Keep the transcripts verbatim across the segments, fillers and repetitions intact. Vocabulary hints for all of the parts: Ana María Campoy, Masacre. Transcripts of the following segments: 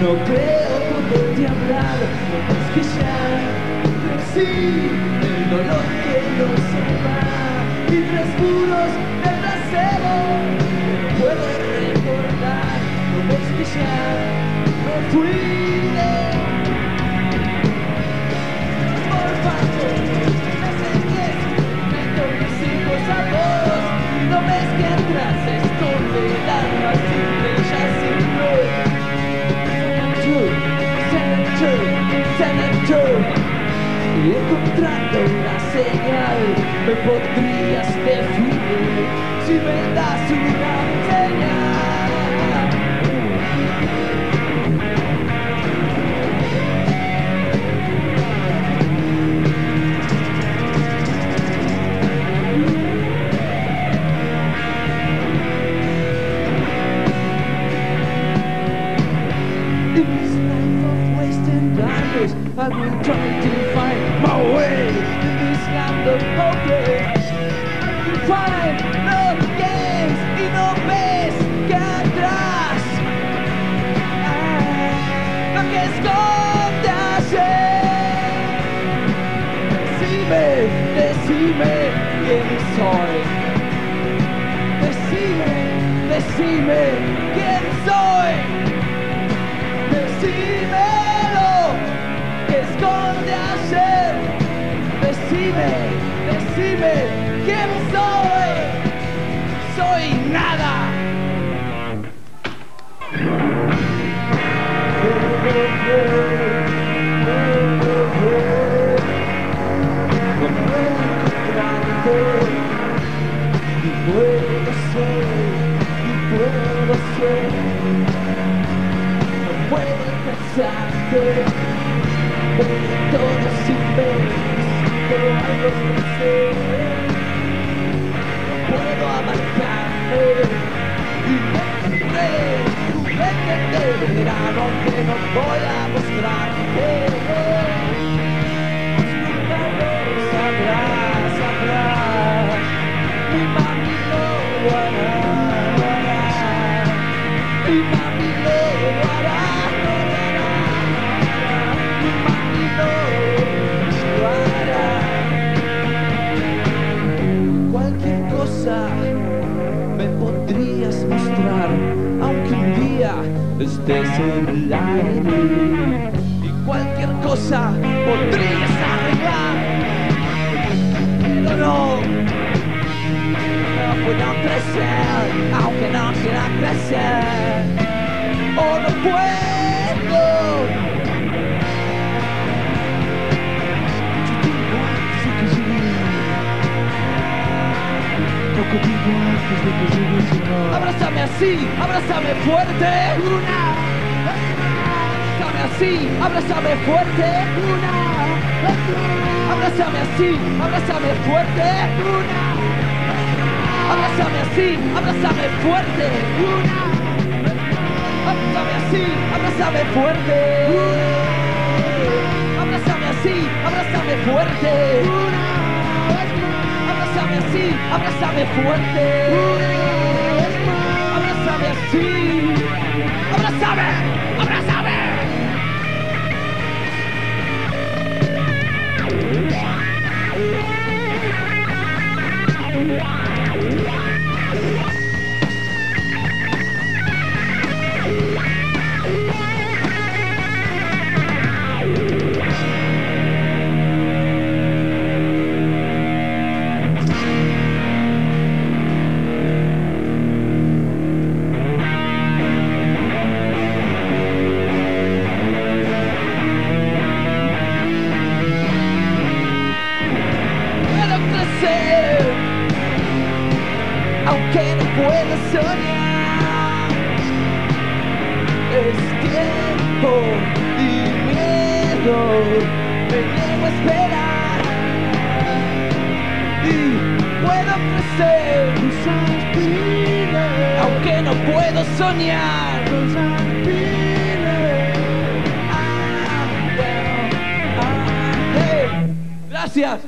No creo poder te hablar, es que ya crecí, el dolor que nos separa y tres muros de trasero puedo recordar, no es que ya me fui. Encontrando una señal, me podrías definir si me das una señal. In this life of wasting dollars, I've been trying to find my way to this land of progress. You find no games y no ves que atrás hay lo que esconde ayer. Decime, decime quién soy. Decime, decime quién soy. Decime lo que esconde ayer. Decime, decime, ¿quién soy? Soy nada. Y puedo ser, y puedo ser. No puedo pensarte, pero todo sin ver. Pero algo sé, no puedo abarcarte y me tendré tu mente de verano que no voy a mostrarte. Nunca lo sabrás, sabrás, mi mami lo hará, mi mami lo hará. Me podrías mostrar, aunque un día estés en el aire, y cualquier cosa podrías arreglar, pero no, no puedo crecer, aunque no quiera crecer, o no puedo. Abrázame así, abrázame fuerte, una. Abrázame así, abrázame fuerte, una. Abrázame así, abrázame fuerte, una. Abrázame así, abrázame fuerte, una. Abrázame así, abrázame fuerte, una. Abrázame así, abrázame fuerte, una. Abrázame así, abrázame fuerte. Abrázame así. Abrázame, abrázame. Gracias.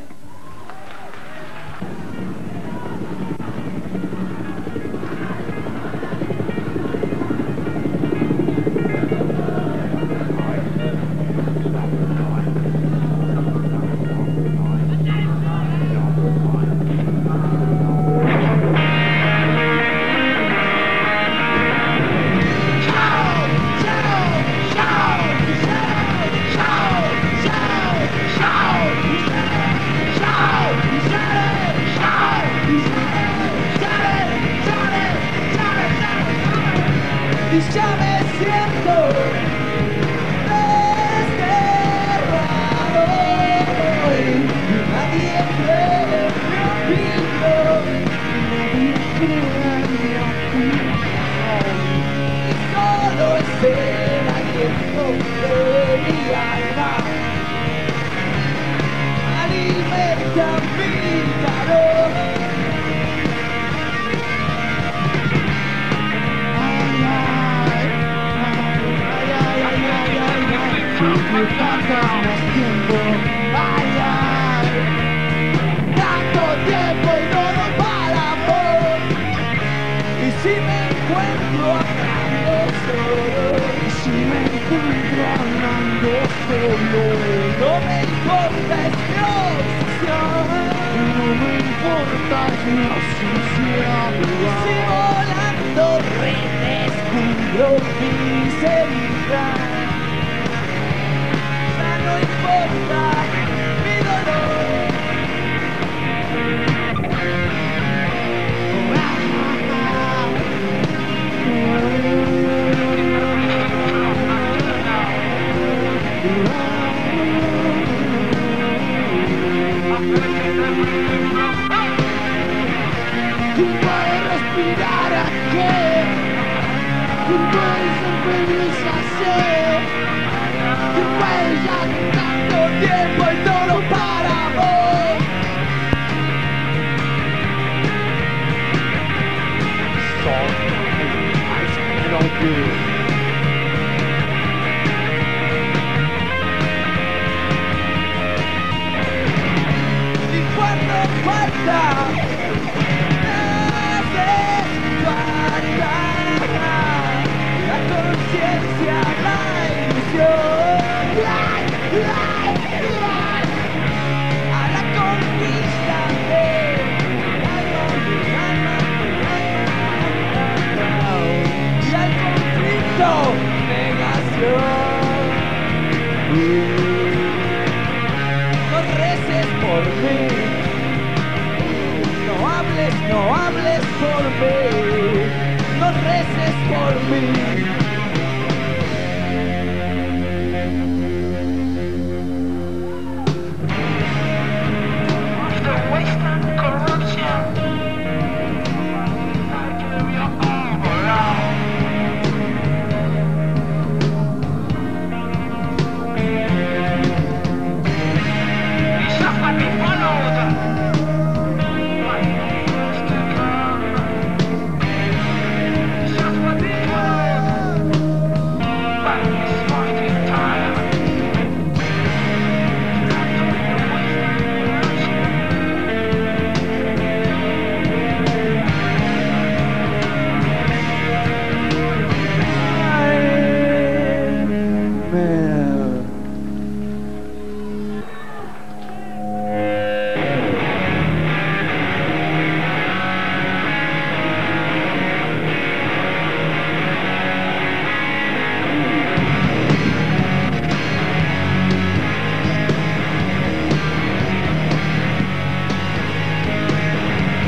y ya me siento desterrado y nadie cree mi opinión, nadie cree mi opinión, y solo es el aliento de mi alma, alimenta mi calor. Me pasa más tiempo, ay, ay, tanto tiempo y todo para amor. Y si me encuentro hablando solo, y si me encuentro hablando solo, no me importa es mi obsesión, no me importa es mi obsesión. Y si volando redescubro mi seriedad, no importa mi dolor. Tú puedes respirar aquí, tú puedes sentirnos así, tú puedes ya. Tiempo y todo para vos. Son eyes no good. Y cuando falta, haces falta la conciencia, la ilusión. No reces por mí, no hables, no hables por mí, no reces por mí.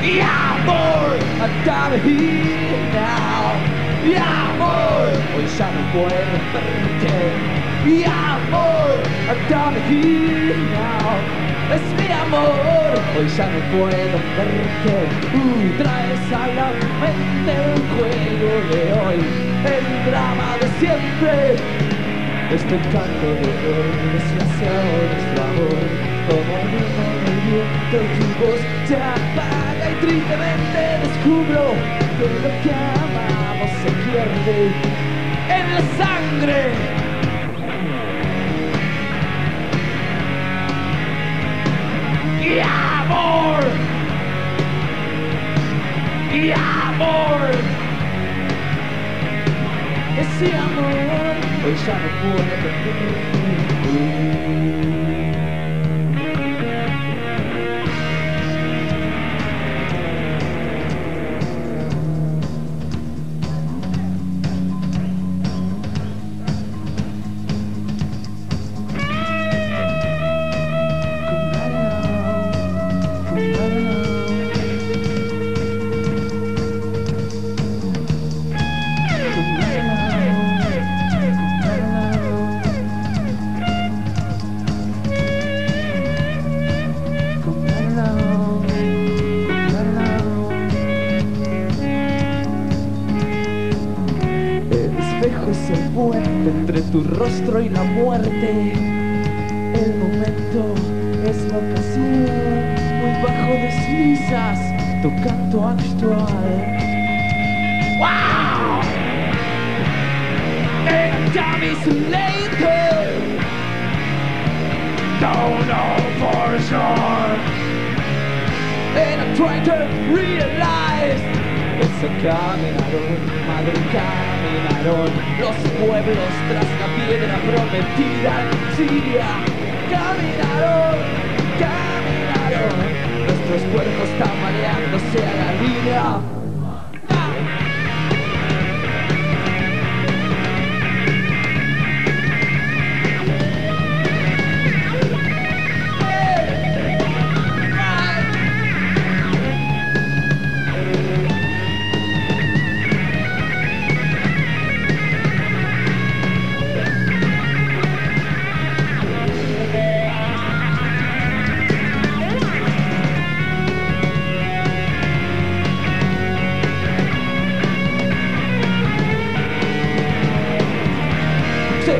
Y amor, hoy ya no puedo perderte. Y amor, down here now. Es mi amor, hoy ya no puedo perderte. Uh, traes a la mente un juego de hoy, el drama de siempre. Este canto de hoy, desgraciado es tu amor, como el movimiento de tu voz se apaga y tristemente descubro que lo que amamos se pierde en la sangre. Y amor, y amor, ese amor hoy ya no puedo perder. Yeah. es el puente entre tu rostro y la muerte. El momento es la ocasión, muy bajo deslizas tu canto actual. ¡Wow! And time is later, don't know for sure, and I try to realize it's a caminaron, madre caminaron los pueblos tras la piedra prometida en Siria. Caminaron, caminaron, nuestros cuerpos tambaleándose a la línea.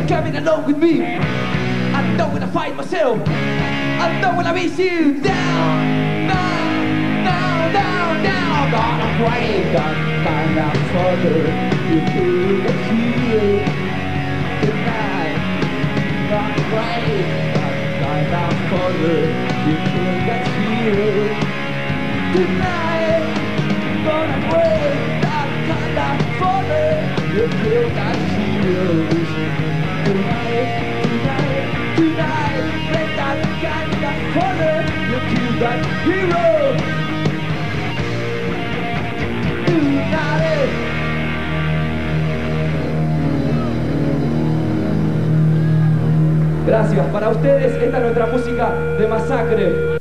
Coming along with me, I know when I find myself, I know when I miss you. Down, down, down, down, down. Gonna pray, gonna find out further. You feel the heat tonight. Gonna pray, gonna find out further. You feel the heat tonight. Gonna pray, gonna find out further. You feel the heat. Tonight, tonight, tonight, let that guy in that corner look to that hero. Tonight. Gracias. Para ustedes, esta es nuestra música de masacre.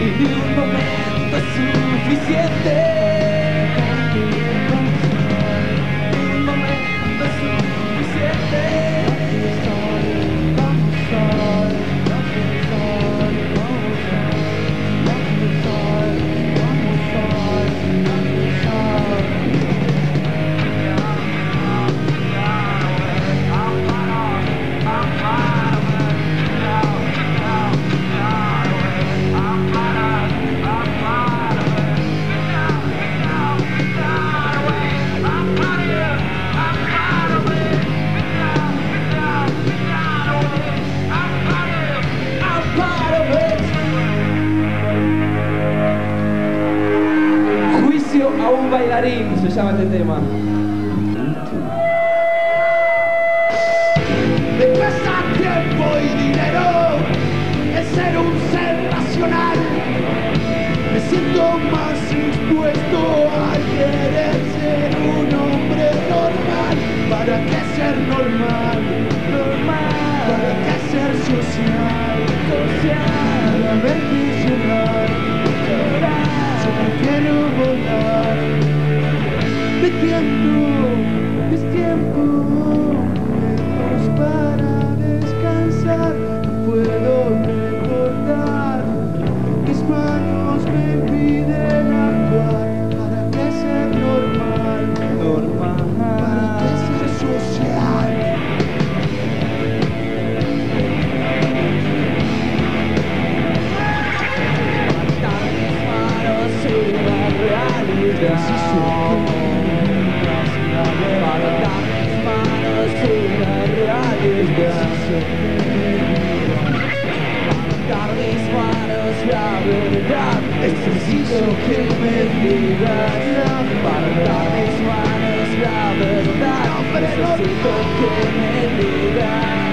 Y un momento suficiente. Odio a un bailarín, se llama este tema. Me cuesta tiempo y dinero es ser un ser racional. Me siento más dispuesto a querer ser un hombre normal. ¿Para qué ser normal? Normal. ¿Para qué ser social? Social. Para mentir, llorar, llorar. Yo no quiero volar. Mi tiempo, mis tiempos para descansar. No puedo recordar. Mis manos me piden actuar. ¿Para qué ser normal? Normal. ¿Para qué ser social? Para tantas manos una realidad. Para mis manos la verdad. Es preciso que me digas. Para mis manos la verdad. Necesito que me digas.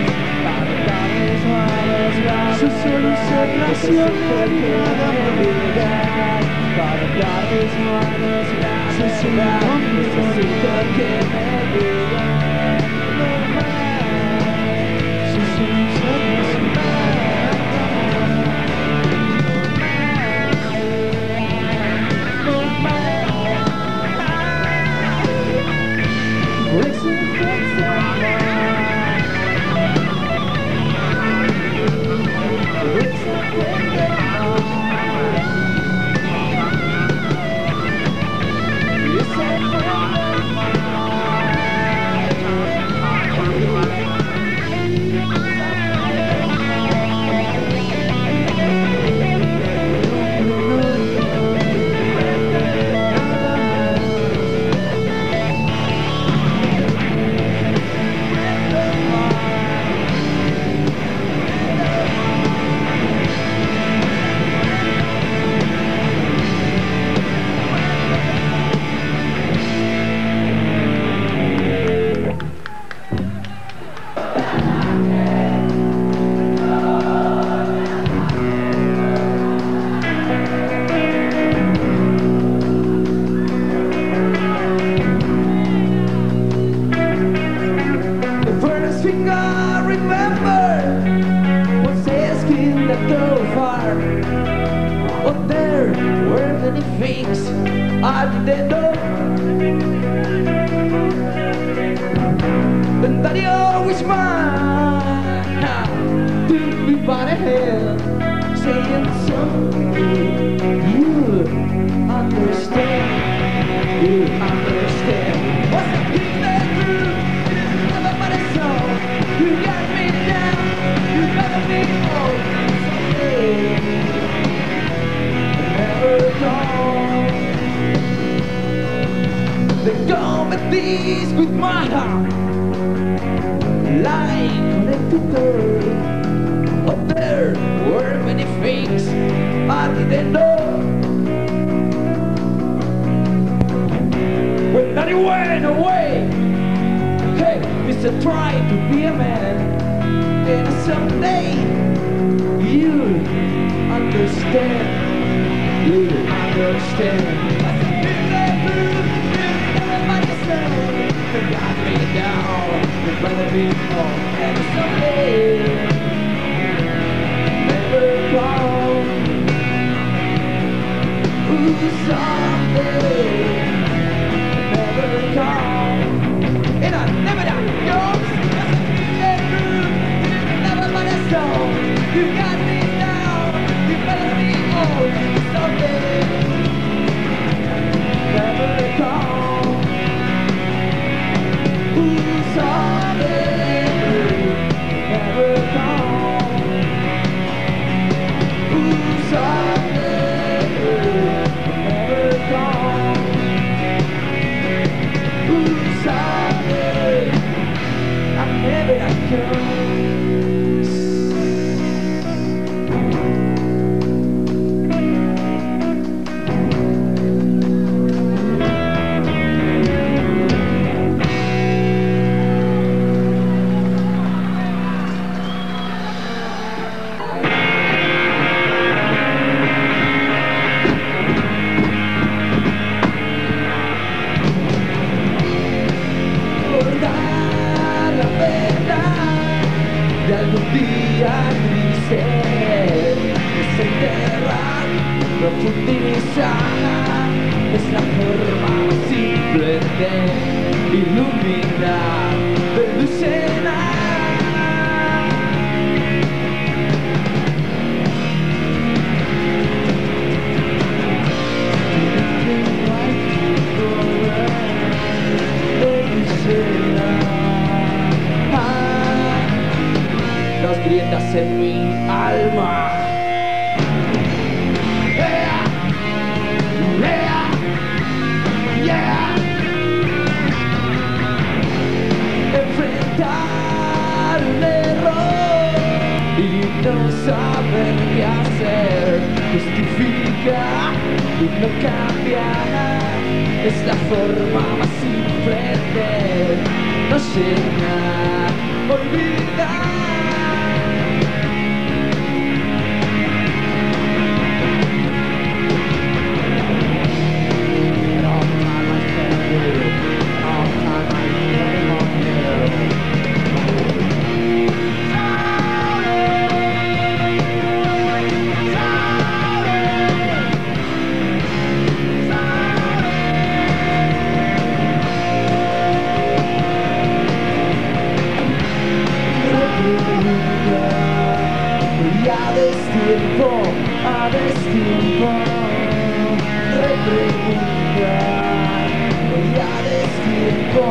Para mis manos la verdad. Yo soy un ser racional y nada me digas. Para dar mis manos la verdad, necesito que me digas normal. Si soy un ser racional, normal, normal. Por eso pienso amar. Por eso pienso amar. la forma simple de iluminar, de iluminar, las grietas en mi alma. No saber qué hacer, justifica y no cambiará. Es la forma más simple de no llegar, olvidar. All time I stand, all time I stand on here. A destiempo, repreguntar. Voy a destiempo,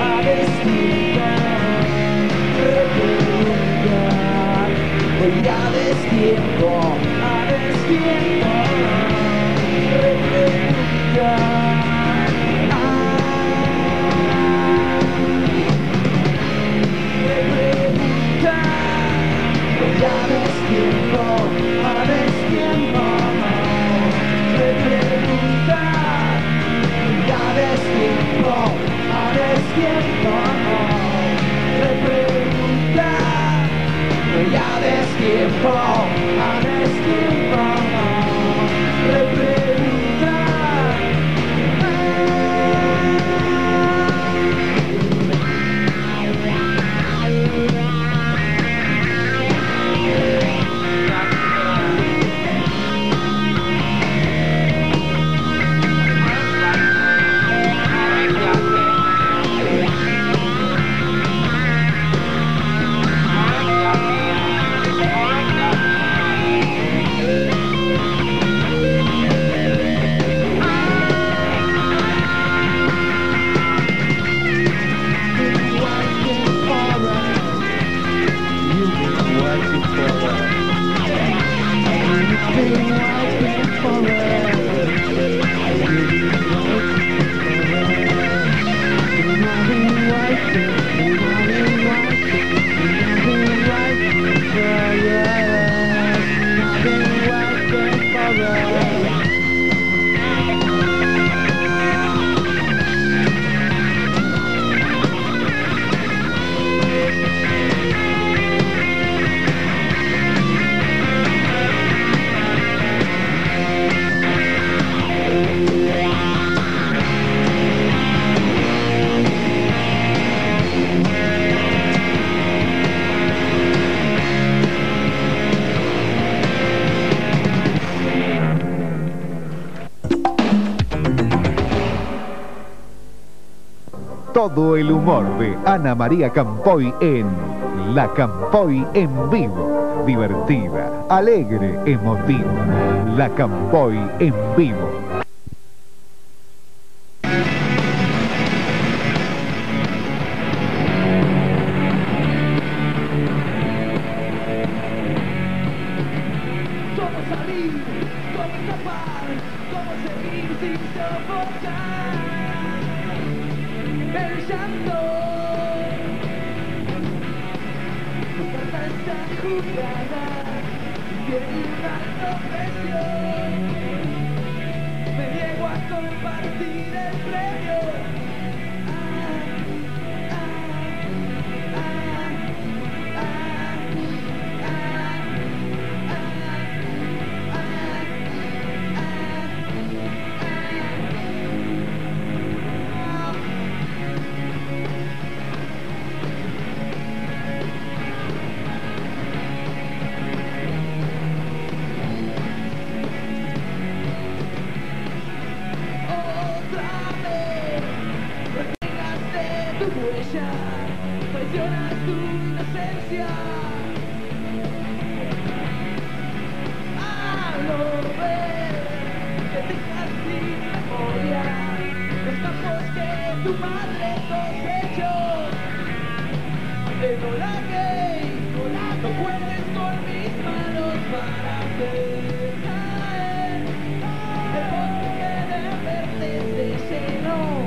a destiempo, repreguntar. Voy a destiempo, a destiempo, repreguntar. Repreguntar. Voy a destiempo. Todo el humor de Ana María Campoy en La Campoy en Vivo. Divertida, alegre, emotiva. La Campoy en Vivo. ¿Cómo salir? ¿Cómo escapar? ¿Cómo seguir sin soportar? El llanto, no falta esta jugada, tiene una profesión. Me niego a compartir el premio. Ah, ah, ah, ah, ah, ah, ah, ah. Traicionas tu inocencia. Al volver que dejas sin memoria los campos que tu madre cosechó. Te dolagué y volando cuerdes con mis manos para hacer caer el bosque que de verde se llenó.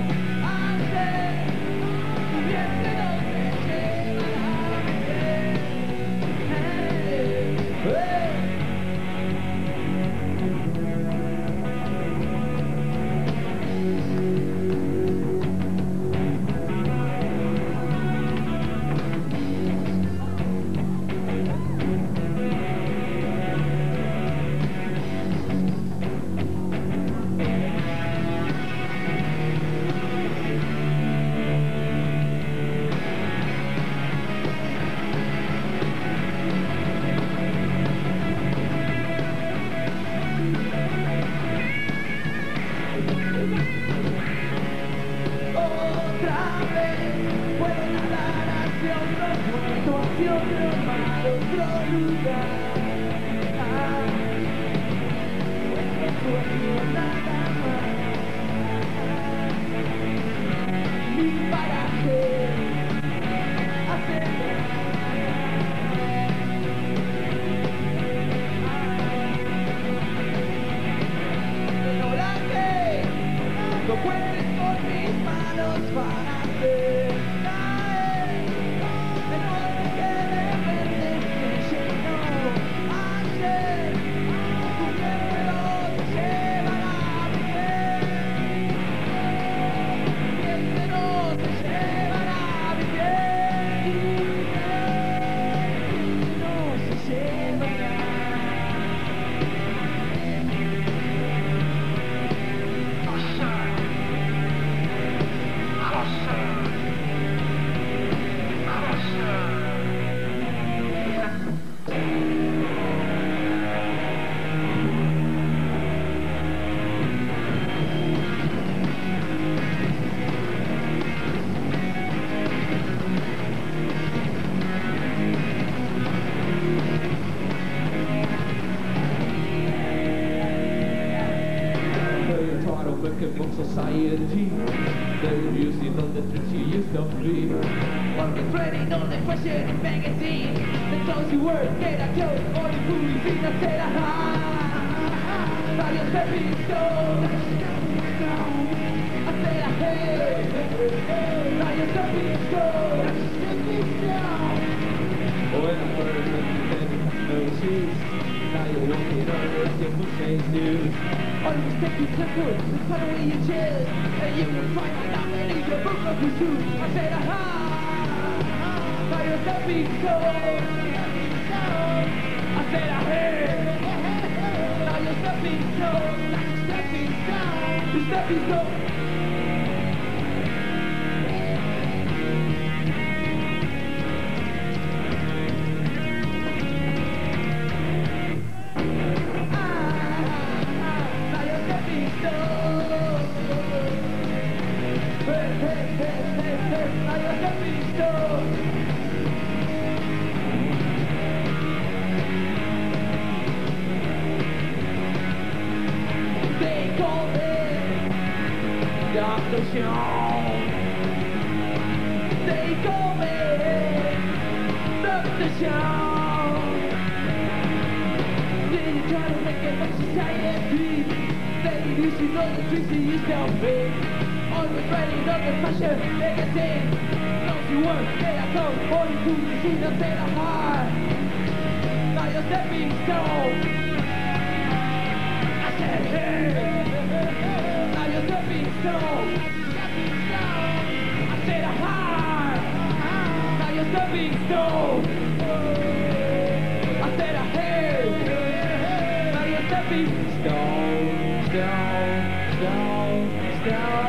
Society, the reviews in all the streets you used to live. One gets ready on the fashion in magazines. The clothes you wear get a joke, all the bullies in a set of high. Varios episodios, a set of hay. Varios episodios, bueno, por el momento que no existe. Now you're walking on the simple change news. All you take is simple, put away your chairs, and you will find my diamond in your book of your shoes. I said, aha! Now you're stepping stone. I said, aha! Now you're stepping stone. Now you're stepping stone. You're stepping stone. They call me Doctor Shaw. Did you try to make it by society? They knew she knows the tricks she used to be. Always writing on the fashion magazine. Don't you work, they are told, all you do is see them say they're high. Now you're stepping stone. I said, hey. Now you're stepping stone. Stepping stone. I said, hey, now you're stepping stone, stone, stone, stone.